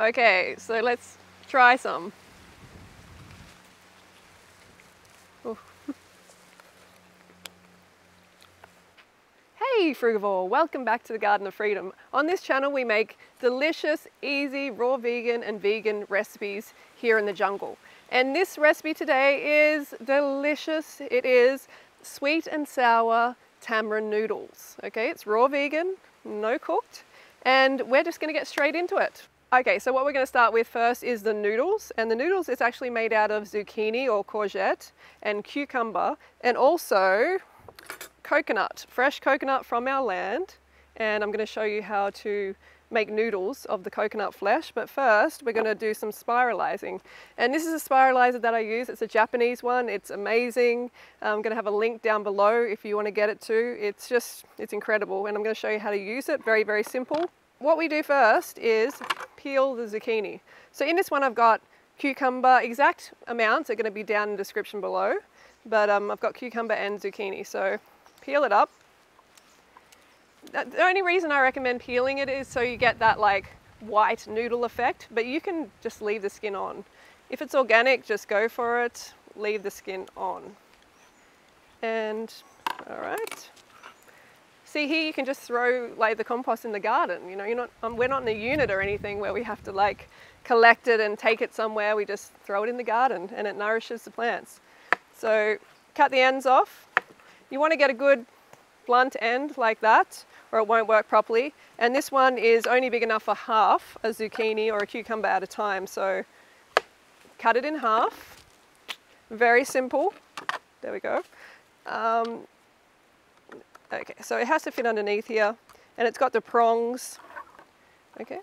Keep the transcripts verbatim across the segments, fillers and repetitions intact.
Okay, so let's try some. Oh. Hey Frugivore, welcome back to the Garden of Freedom. On this channel we make delicious, easy, raw vegan and vegan recipes here in the jungle. And this recipe today is delicious. It is sweet and sour tamarind noodles. Okay, it's raw vegan, no cooked, and we're just going to get straight into it. Okay, so what we're going to start with first is the noodles, and the noodles is actually made out of zucchini or courgette and cucumber, and also coconut, fresh coconut from our land. And I'm going to show you how to make noodles of the coconut flesh, but first we're going to do some spiralizing. And this is a spiralizer that I use. It's a Japanese one. It's amazing. I'm going to have a link down below if you want to get it too. It's just, it's incredible, and I'm going to show you how to use it. Very, very simple. What we do first is peel the zucchini. So in this one I've got cucumber. Exact amounts are going to be down in the description below, but um, I've got cucumber and zucchini, so peel it up. The only reason I recommend peeling it is so you get that like white noodle effect, but you can just leave the skin on. If it's organic, just go for it, leave the skin on. And all right, see here you can just throw like the compost in the garden. You know, you're not, um, we're not in a unit or anything where we have to like collect it and take it somewhere. We just throw it in the garden and it nourishes the plants. So cut the ends off. You want to get a good blunt end like that, or it won't work properly. And this one is only big enough for half a zucchini or a cucumber at a time. So cut it in half. Very simple. There we go. Um, okay, so it has to fit underneath here, and it's got the prongs. Okay.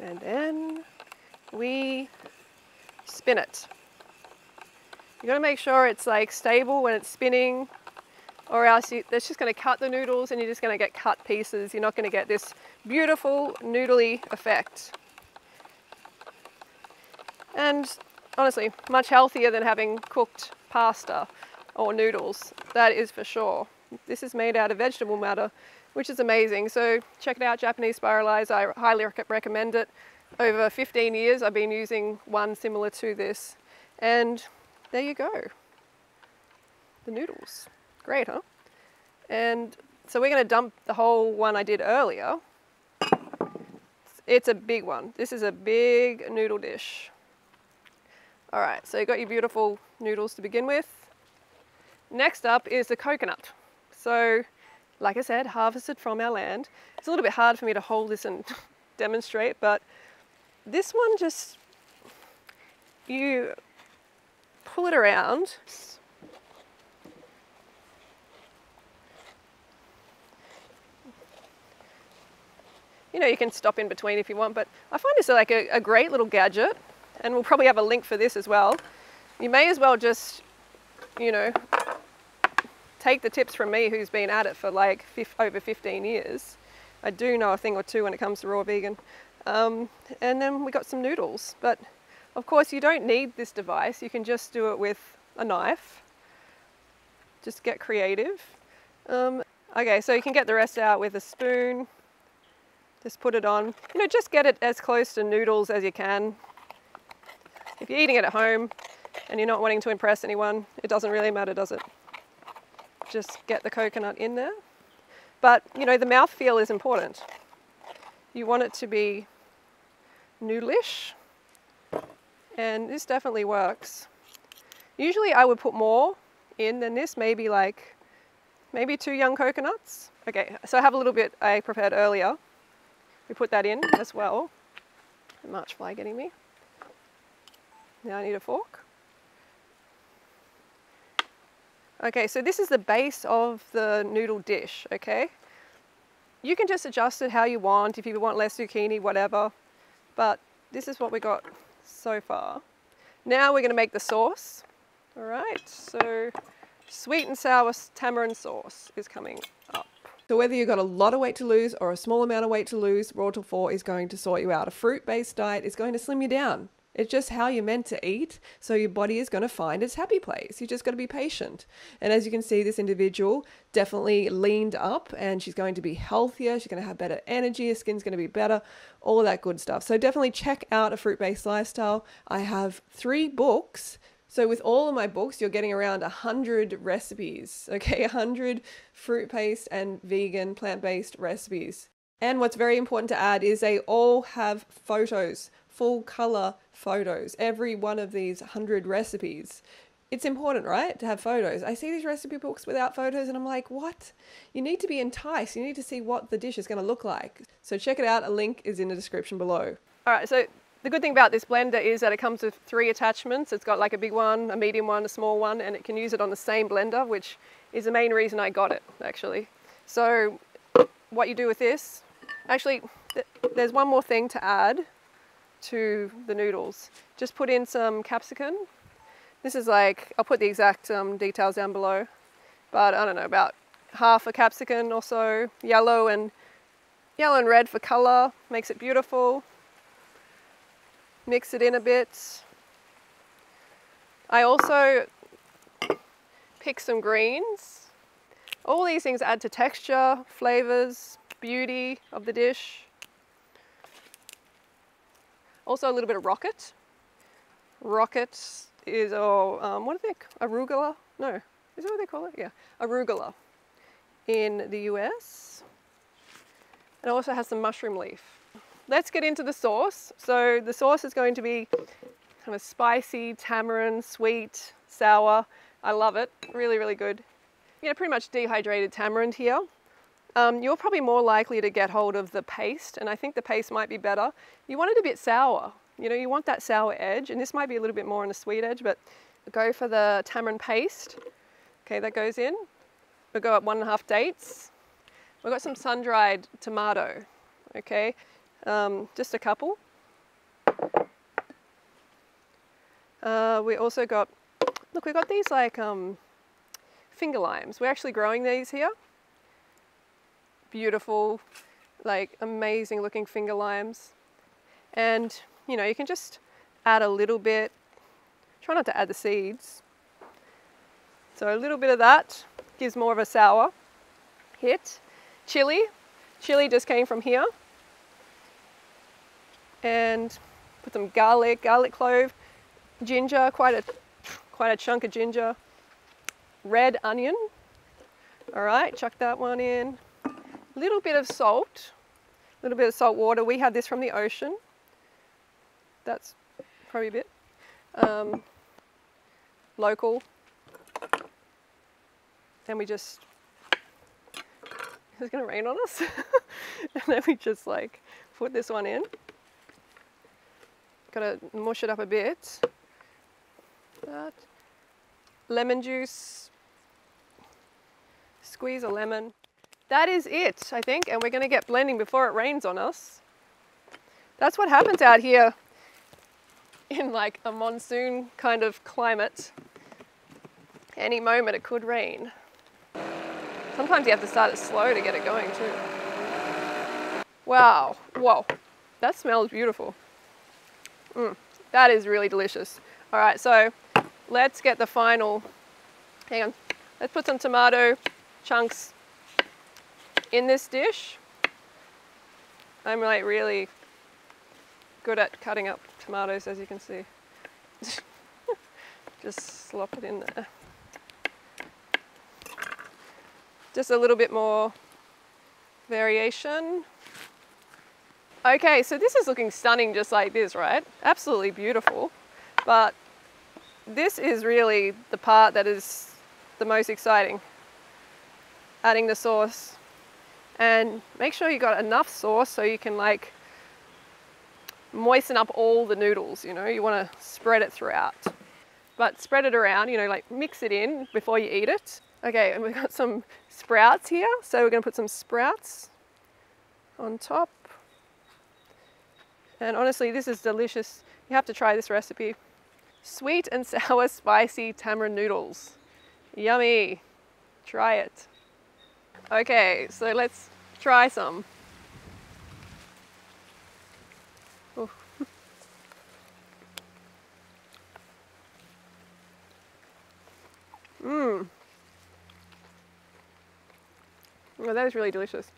And then we spin it. You gotta make sure it's like stable when it's spinning, or else you, that's just going to cut the noodles and you're just going to get cut pieces. You're not going to get this beautiful noodly effect. And honestly, much healthier than having cooked pasta or noodles, that is for sure. This is made out of vegetable matter, which is amazing. So check it out, Japanese spiralizer. I highly recommend it. Over fifteen years I've been using one similar to this. And there you go, the noodles. Great, huh? And so we're going to dump the whole one I did earlier. It's a big one. This is a big noodle dish. All right, so you've got your beautiful noodles to begin with. Next up is the coconut. So, like I said, harvested from our land. It's a little bit hard for me to hold this and demonstrate, but this one just, you pull it around. You know, you can stop in between if you want, but I find this like a, a great little gadget, and we'll probably have a link for this as well. You may as well just, you know, take the tips from me who's been at it for like over fifteen years. I do know a thing or two when it comes to raw vegan. Um, and then we got some noodles, but of course you don't need this device. You can just do it with a knife. Just get creative. Um, okay, so you can get the rest out with a spoon. Just put it on, you know, just get it as close to noodles as you can. If you're eating it at home and you're not wanting to impress anyone, it doesn't really matter, does it? Just get the coconut in there. But, you know, the mouthfeel is important. You want it to be noodlish, and this definitely works. Usually I would put more in than this, maybe like, maybe two young coconuts. Okay, so I have a little bit I prepared earlier. We put that in as well. The March fly getting me. Now I need a fork. Okay, so this is the base of the noodle dish, okay? You can just adjust it how you want, if you want less zucchini, whatever. But this is what we got so far. Now we're gonna make the sauce. All right, so sweet and sour tamarind sauce is coming up. So whether you've got a lot of weight to lose or a small amount of weight to lose, Raw Till four is going to sort you out. A fruit-based diet is going to slim you down. It's just how you're meant to eat, so your body is going to find its happy place. You just got to be patient. And as you can see, this individual definitely leaned up, and she's going to be healthier, she's going to have better energy, her skin's going to be better, all that good stuff. So definitely check out A Fruit-Based Lifestyle. I have three books. So with all of my books, you're getting around one hundred recipes, okay? one hundred fruit-based and vegan, plant-based recipes. And what's very important to add is they all have photos, full color photos, every one of these one hundred recipes. It's important, right, to have photos. I see these recipe books without photos and I'm like, what? You need to be enticed. You need to see what the dish is going to look like. So check it out. A link is in the description below. All right, so the good thing about this blender is that it comes with three attachments. It's got like a big one, a medium one, a small one, and it can use it on the same blender, which is the main reason I got it, actually. So what you do with this, actually, th there's one more thing to add to the noodles. Just put in some capsicum. This is like, I'll put the exact um, details down below, but I don't know, about half a capsicum or so, yellow and, yellow and red for color, makes it beautiful. Mix it in a bit. I also pick some greens. All these things add to texture, flavors, beauty of the dish. Also a little bit of rocket. Rocket is, oh, um, what do they, arugula? No, is that what they call it? Yeah, arugula in the U S. And it also has some mushroom leaf. Let's get into the sauce. So the sauce is going to be kind of spicy, tamarind, sweet, sour. I love it, really, really good. You know, pretty much dehydrated tamarind here. Um, you're probably more likely to get hold of the paste, and I think the paste might be better. You want it a bit sour, you know, you want that sour edge, and this might be a little bit more on the sweet edge, but go for the tamarind paste. Okay, that goes in. We'll go at one and a half dates. We've got some sun-dried tomato, okay? Um, just a couple. Uh, we also got, look, we got these like um, finger limes. We're actually growing these here. Beautiful, like amazing looking finger limes. And, you know, you can just add a little bit. Try not to add the seeds. So a little bit of that gives more of a sour hit. Chili. Chili just came from here. And put some garlic, garlic clove, ginger, quite a quite a chunk of ginger, red onion. All right, chuck that one in. A little bit of salt, a little bit of salt water. We had this from the ocean. That's probably a bit um, local. And we just, it's gonna rain on us. And then we just like put this one in. Gotta mush it up a bit. That. Lemon juice. Squeeze a lemon. That is it, I think, and we're gonna get blending before it rains on us. That's what happens out here in like a monsoon kind of climate. Any moment it could rain. Sometimes you have to start it slow to get it going too. Wow, whoa, that smells beautiful. Mm, that is really delicious. All right, so let's get the final, hang on, let's put some tomato chunks in this dish. I'm like really good at cutting up tomatoes, as you can see. Just slop it in there. Just a little bit more variation. Okay, so this is looking stunning just like this, right? Absolutely beautiful. But this is really the part that is the most exciting. Adding the sauce. And make sure you got enough sauce so you can like moisten up all the noodles, you know? You want to spread it throughout. But spread it around, you know, like mix it in before you eat it. Okay, and we've got some sprouts here. So we're going to put some sprouts on top. And honestly, this is delicious. You have to try this recipe. Sweet and sour spicy tamarind noodles. Yummy. Try it. Okay, so let's try some. Ooh. Oh, that is really delicious.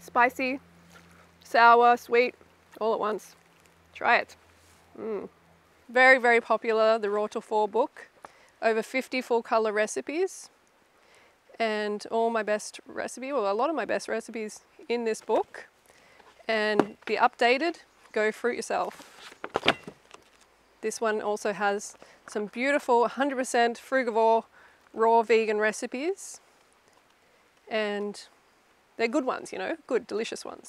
Spicy, sour, sweet, all at once. Try it. Mm. Very, very popular, the Raw Till four book. Over fifty full color recipes, and all my best recipe, well, a lot of my best recipes in this book, and the updated Go Fruit Yourself. This one also has some beautiful one hundred percent frugivore raw vegan recipes, and they're good ones, you know, good delicious ones.